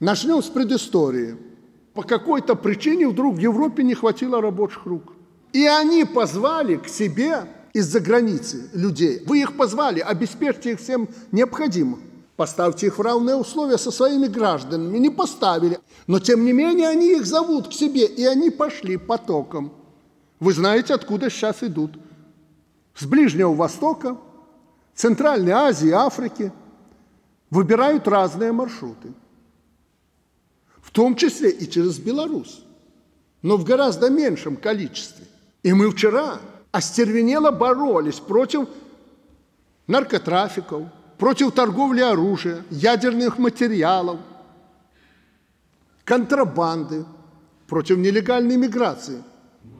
Начнем с предыстории. По какой-то причине вдруг в Европе не хватило рабочих рук. И они позвали к себе из-за границы людей. Вы их позвали, обеспечьте их всем необходимым. Поставьте их в равные условия со своими гражданами. Не поставили. Но, тем не менее, они их зовут к себе, и они пошли потоком. Вы знаете, откуда сейчас идут. С Ближнего Востока, Центральной Азии, Африки. Выбирают разные маршруты. В том числе и через Беларусь. Но в гораздо меньшем количестве. И мы вчера остервенело боролись против наркотрафиков, против торговли оружием, ядерных материалов, контрабанды, против нелегальной миграции.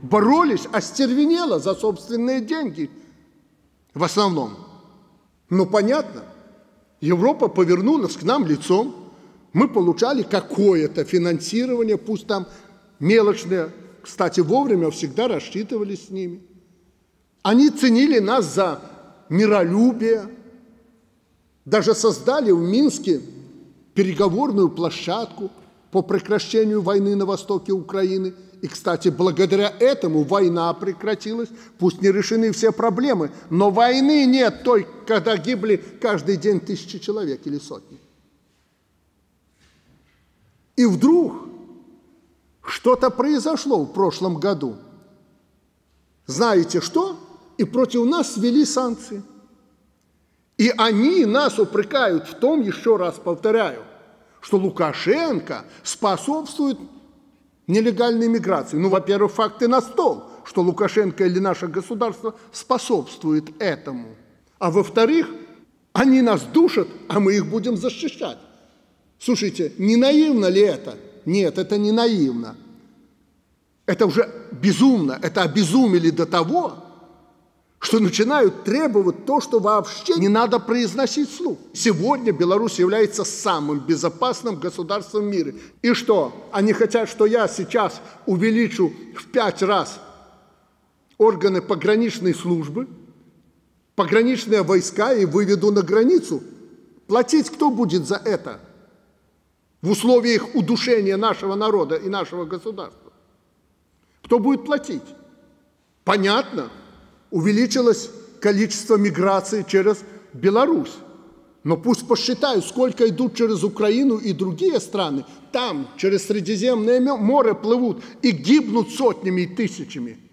Боролись остервенело за собственные деньги в основном. Но понятно, Европа повернулась к нам лицом, мы получали какое-то финансирование, пусть там мелочное, кстати, вовремя всегда рассчитывались с ними. Они ценили нас за миролюбие, даже создали в Минске переговорную площадку по прекращению войны на востоке Украины. И, кстати, благодаря этому война прекратилась. Пусть не решены все проблемы, но войны нет той, когда гибли каждый день тысячи человек или сотни. И вдруг что-то произошло в прошлом году. Знаете что? И против нас ввели санкции. И они нас упрекают в том, еще раз повторяю, что Лукашенко способствует нелегальной миграции. Ну, во-первых, факты на стол, что Лукашенко или наше государство способствует этому. А во-вторых, они нас душат, а мы их будем защищать. Слушайте, не наивно ли это? Нет, это не наивно. Это уже безумно, это обезумели до того, что начинают требовать то, что вообще не надо произносить вслух. Сегодня Беларусь является самым безопасным государством в мире. И что? Они хотят, что я сейчас увеличу в 5 раз органы пограничной службы, пограничные войска и выведу на границу? Платить кто будет за это? В условиях удушения нашего народа и нашего государства. Кто будет платить? Понятно. Увеличилось количество миграции через Беларусь. Но пусть посчитают, сколько идут через Украину и другие страны. Там через Средиземное море плывут и гибнут сотнями и тысячами.